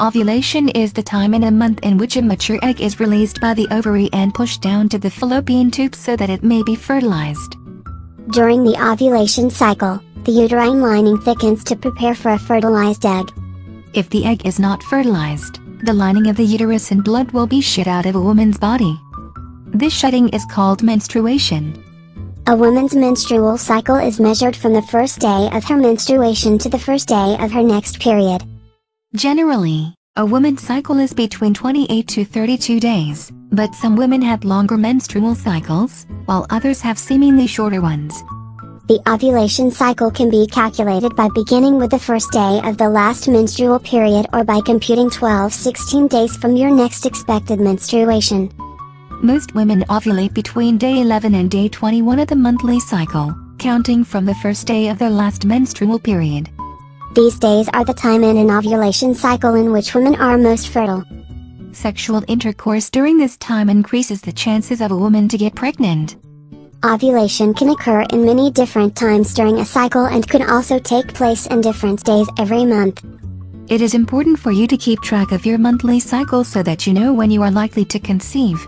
Ovulation is the time in a month in which a mature egg is released by the ovary and pushed down to the fallopian tube so that it may be fertilized. During the ovulation cycle, the uterine lining thickens to prepare for a fertilized egg. If the egg is not fertilized, the lining of the uterus and blood will be shed out of a woman's body. This shedding is called menstruation. A woman's menstrual cycle is measured from the first day of her menstruation to the first day of her next period. Generally, a woman's cycle is between 28 to 32 days, but some women have longer menstrual cycles, while others have seemingly shorter ones. The ovulation cycle can be calculated by beginning with the first day of the last menstrual period or by computing 12-16 days from your next expected menstruation. Most women ovulate between day 11 and day 21 of the monthly cycle, counting from the first day of their last menstrual period. These days are the time in an ovulation cycle in which women are most fertile. Sexual intercourse during this time increases the chances of a woman to get pregnant. Ovulation can occur in many different times during a cycle and can also take place in different days every month. It is important for you to keep track of your monthly cycle so that you know when you are likely to conceive.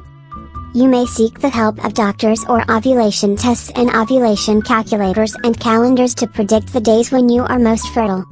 You may seek the help of doctors or ovulation tests and ovulation calculators and calendars to predict the days when you are most fertile.